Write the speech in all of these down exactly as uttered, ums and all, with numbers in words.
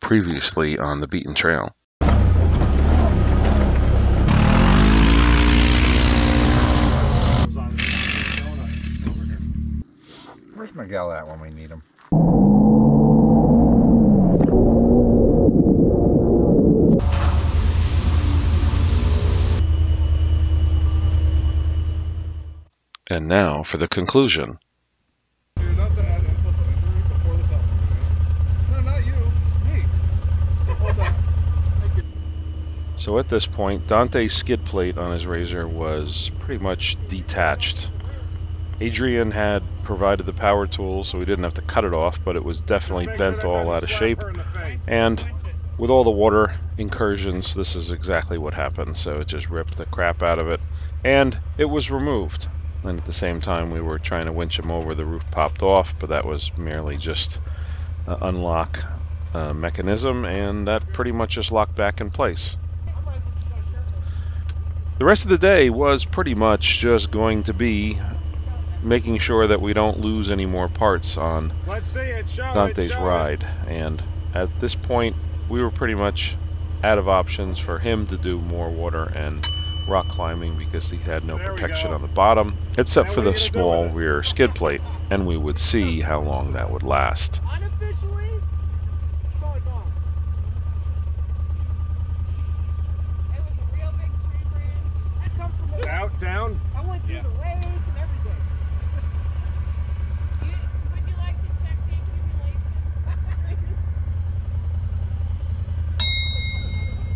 previously on the Beaten Trail. Where's Miguel at when we need him? And now for the conclusion. So at this point, Dante's skid plate on his razor was pretty much detached. Adrian had provided the power tool, so he didn't have to cut it off, but it was definitely bent all out of shape. And with all the water incursions, this is exactly what happened. So it just ripped the crap out of it, and it was removed. And at the same time, we were trying to winch him over. The roof popped off, but that was merely just uh, unlock uh, mechanism, and that pretty much just locked back in place. The rest of the day was pretty much just going to be making sure that we don't lose any more parts on Dante's ride. And at this point, we were pretty much out of options for him to do more water and rock climbing because he had no protection on the bottom except for the small rear skid plate, and we would see how long that would last. Out, down. I went through the lake and everything. Would you like to check the accumulation?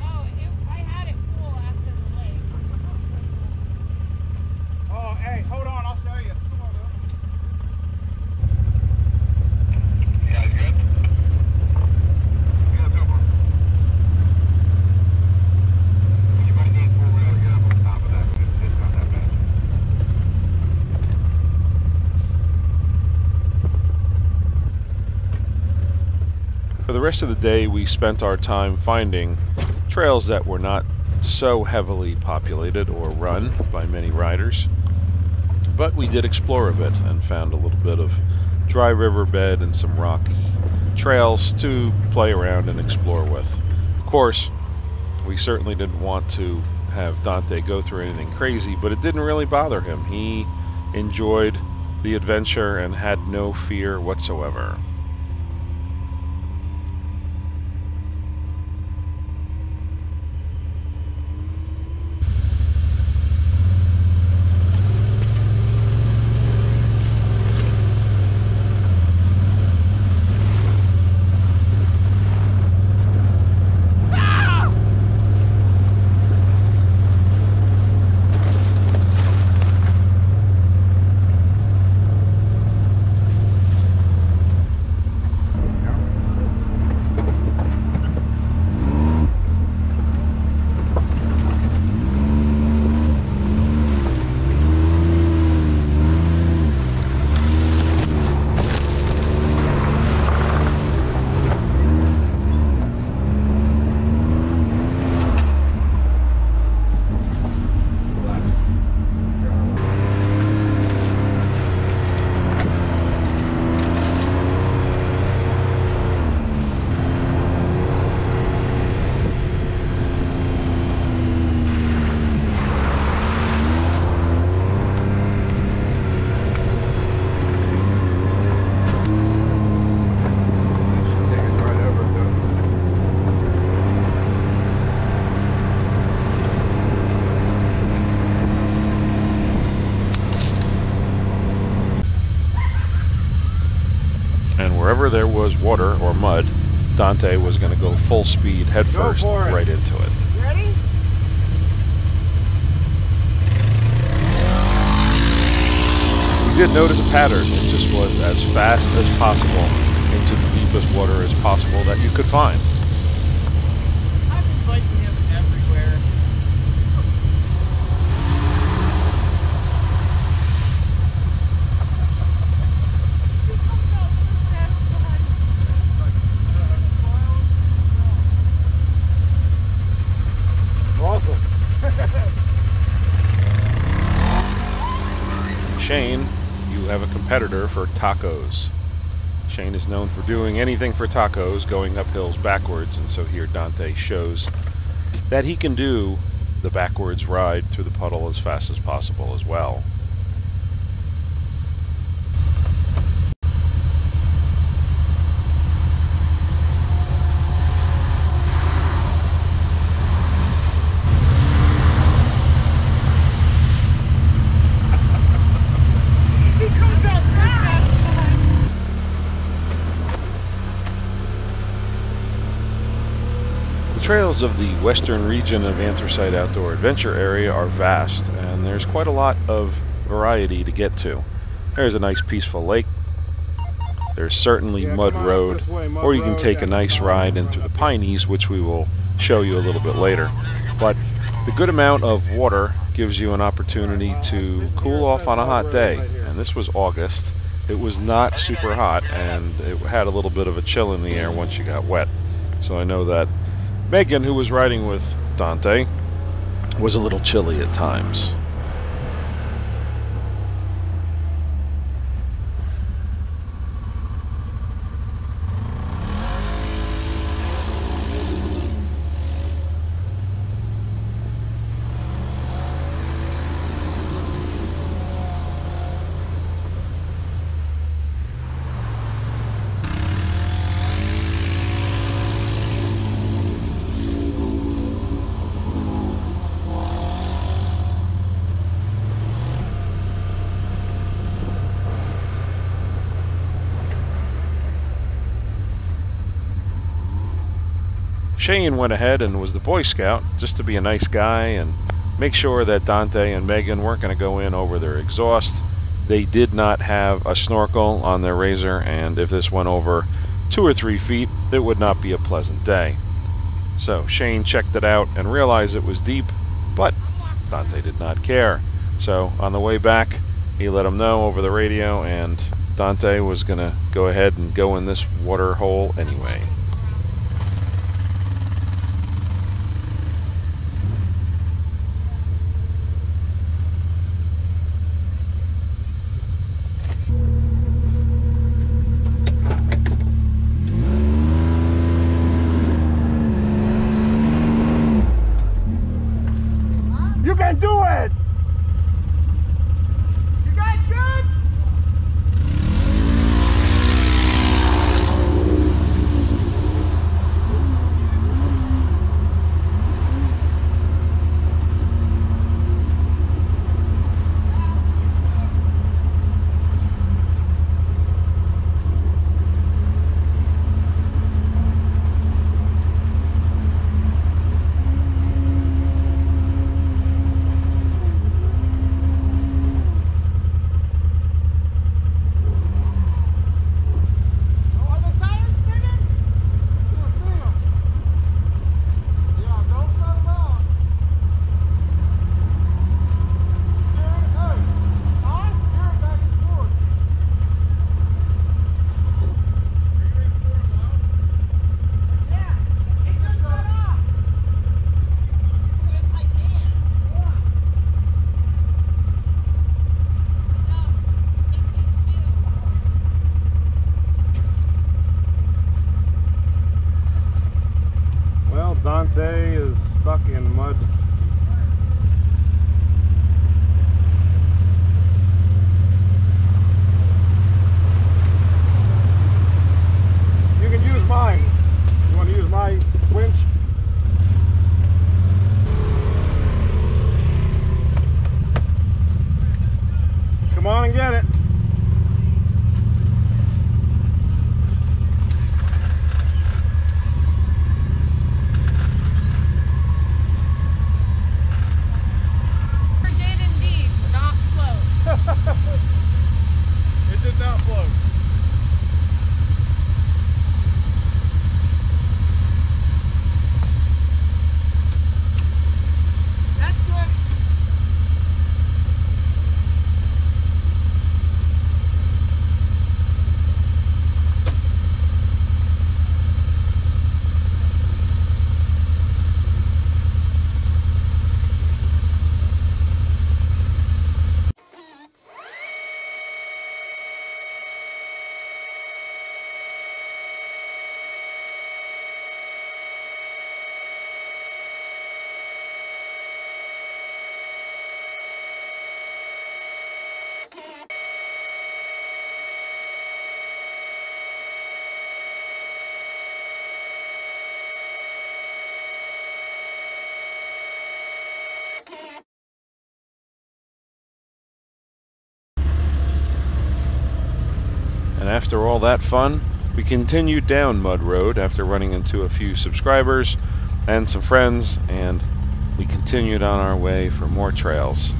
Oh, it, I had it full after the lake. Oh, hey, hold on, I'll show you. Come on, man. You guys good? Yeah, over. You might need four wheel to get up on top of that, but it's, it's not that bad. For the rest of the day, we spent our time finding trails that were not so heavily populated or run by many riders, but we did explore a bit and found a little bit of dry riverbed and some rocky trails to play around and explore with. Of course, we certainly didn't want to have Dante go through anything crazy, but it didn't really bother him. He enjoyed the adventure and had no fear whatsoever. There was water or mud, Dante was going to go full speed headfirst right into it. Ready? We did notice a pattern. It just was as fast as possible into the deepest water as possible that you could find. I've been biking him everywhere. Shane, you have a competitor for tacos. Shane is known for doing anything for tacos, going up hills backwards, and so here Dante shows that he can do the backwards ride through the puddle as fast as possible as well. Trails of the western region of Anthracite Outdoor Adventure Area are vast, and there's quite a lot of variety to get to. There's a nice peaceful lake, there's certainly yeah, Mud Road, way, mud or you can road, take a nice ride in through the Pineys, which we will show you a little bit later. But the good amount of water gives you an opportunity to cool off on a hot day, and this was August. It was not super hot, and it had a little bit of a chill in the air once you got wet, so I know that Megan, who was riding with Dante, was a little chilly at times. Shane went ahead and was the Boy Scout just to be a nice guy and make sure that Dante and Megan weren't going to go in over their exhaust. They did not have a snorkel on their razor, and if this went over two or three feet, it would not be a pleasant day. So Shane checked it out and realized it was deep, but Dante did not care. So on the way back, he let him know over the radio, and Dante was going to go ahead and go in this water hole anyway. Dante is stuck in mud. You can use mine. You want to use my winch? Come on and get it. After all that fun, we continued down Mud Road after running into a few subscribers and some friends, and we continued on our way for more trails.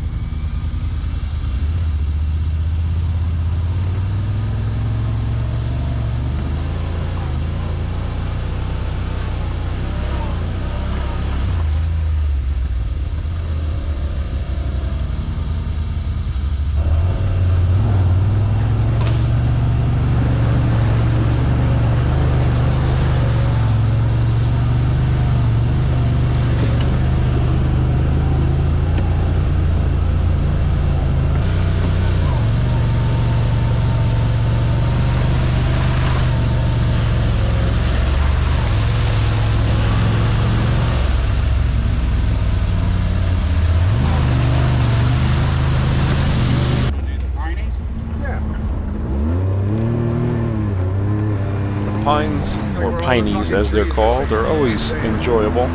Pines, or pinies as they're called, are always enjoyable.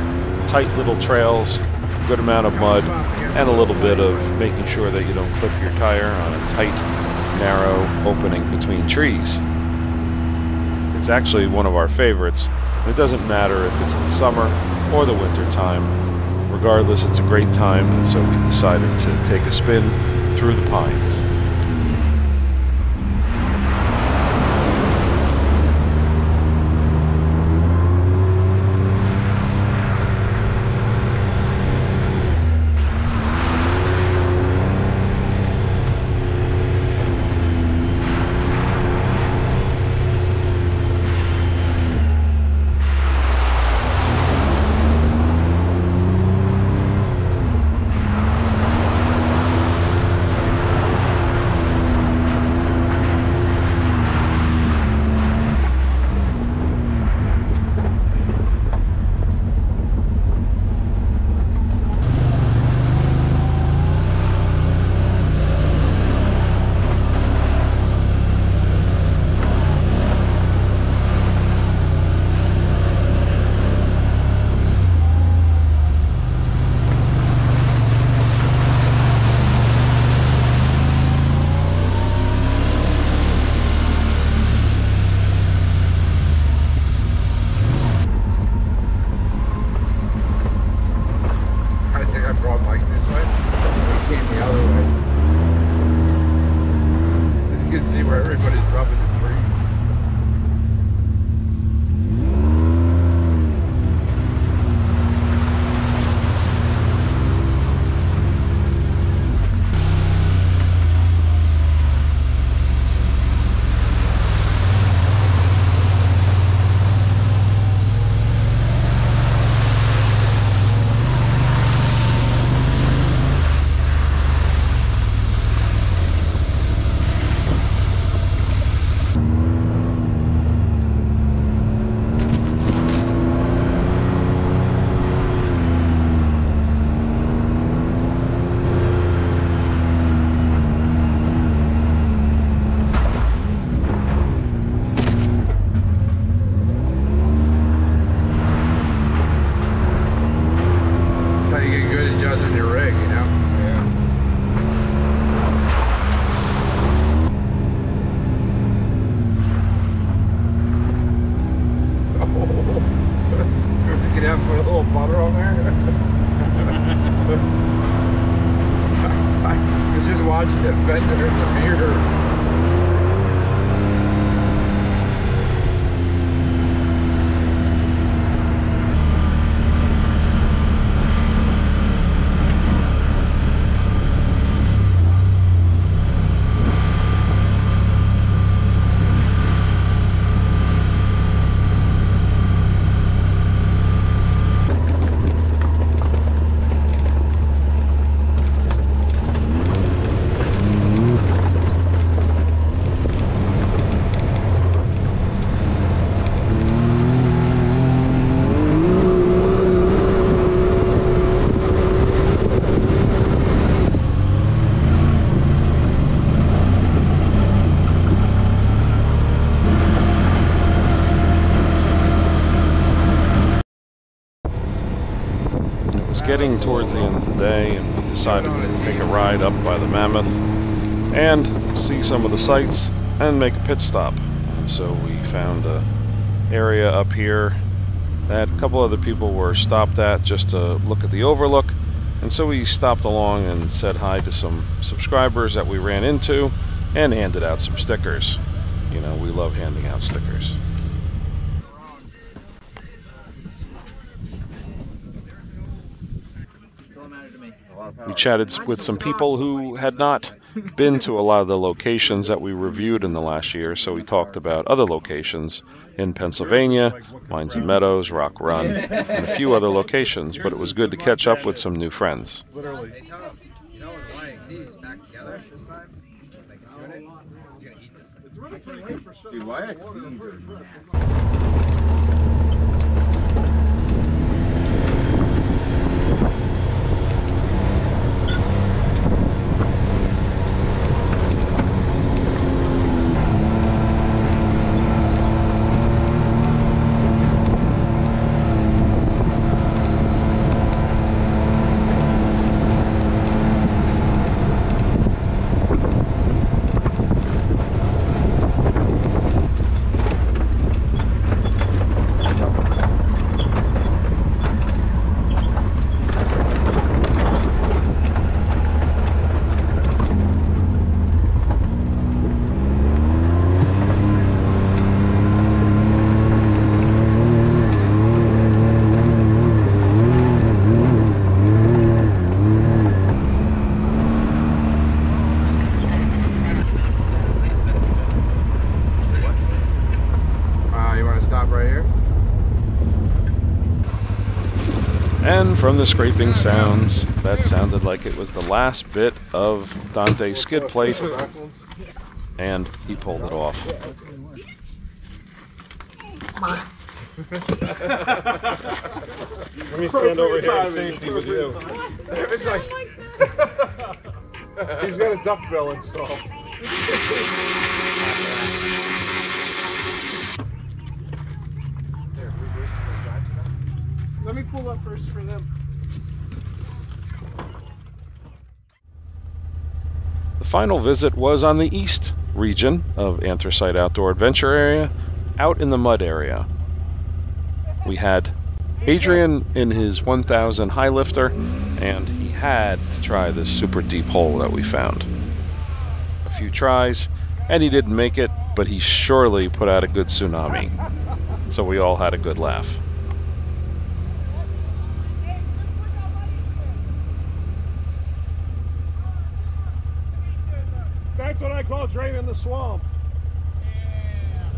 Tight little trails, good amount of mud, and a little bit of making sure that you don't clip your tire on a tight, narrow opening between trees. It's actually one of our favorites. It doesn't matter if it's in the summer or the winter time. Regardless, it's a great time, and so we decided to take a spin through the pines. Getting towards the end of the day, and we decided to take a ride up by the Mammoth and see some of the sights and make a pit stop. and so we found an area up here that a couple other people were stopped at just to look at the overlook, and so we stopped along and said hi to some subscribers that we ran into and handed out some stickers. You know, we love handing out stickers. We chatted with some people who had not been to a lot of the locations that we reviewed in the last year, so we talked about other locations in Pennsylvania, Mines and Meadows, Rock Run, and a few other locations, but it was good to catch up with some new friends. From the scraping sounds, that sounded like it was the last bit of Dante's skid plate, and he pulled it off. Let me stand over here in safety with you. It's like he's got a dumbbell installed. Let me pull up first for them. The final visit was on the east region of Anthracite Outdoor Adventure Area, out in the mud area. We had Adrian in his one thousand high lifter, and he had to try this super deep hole that we found. A few tries, and he didn't make it, but he surely put out a good tsunami. So we all had a good laugh. That's what I call draining the swamp. Yeah.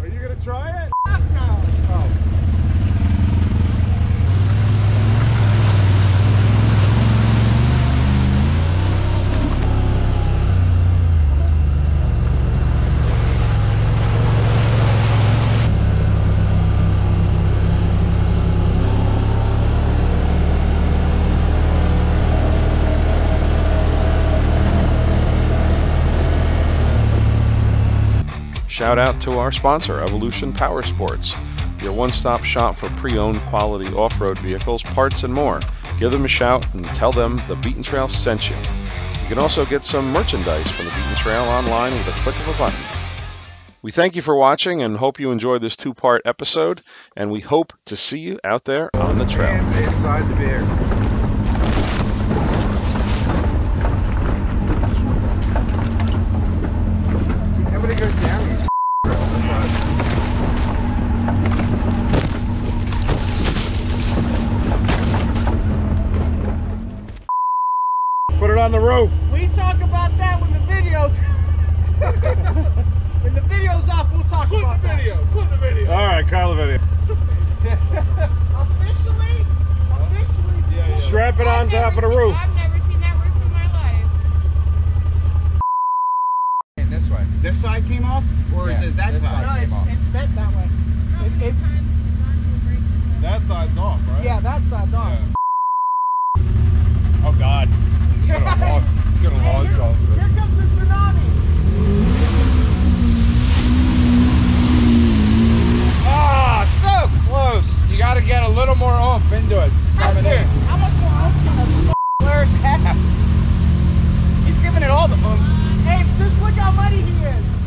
Are you gonna try it? Fuck no. Oh. Shout out to our sponsor, Evolution Power Sports, your one-stop shop for pre-owned quality off-road vehicles, parts, and more. Give them a shout and tell them the Beaten Trail sent you. You can also get some merchandise from the Beaten Trail online with a click of a button. We thank you for watching and hope you enjoyed this two-part episode, and we hope to see you out there on the trail. Hands inside the beer. On the roof. We talk about that when the video's when the video's off, we'll talk Clip about the video. That. Clip the video. All right, call the video. Officially, officially. Yeah, yeah. Strap it on I've top of the seen, roof. I've never seen that roof in my life. And this way. This side came off, or yeah, is it that side? No, came it's, off. it's that that way. No, it, it, it, that side's off, right? Yeah, that side's off. Yeah. Oh God. It's gonna log, it's gonna log here, off of it. Here comes the tsunami! Ah, so close! You gotta get a little more off into it. Coming in. How much more off can the Where's half? He's giving it all the oomph. Hey, just look how muddy he is!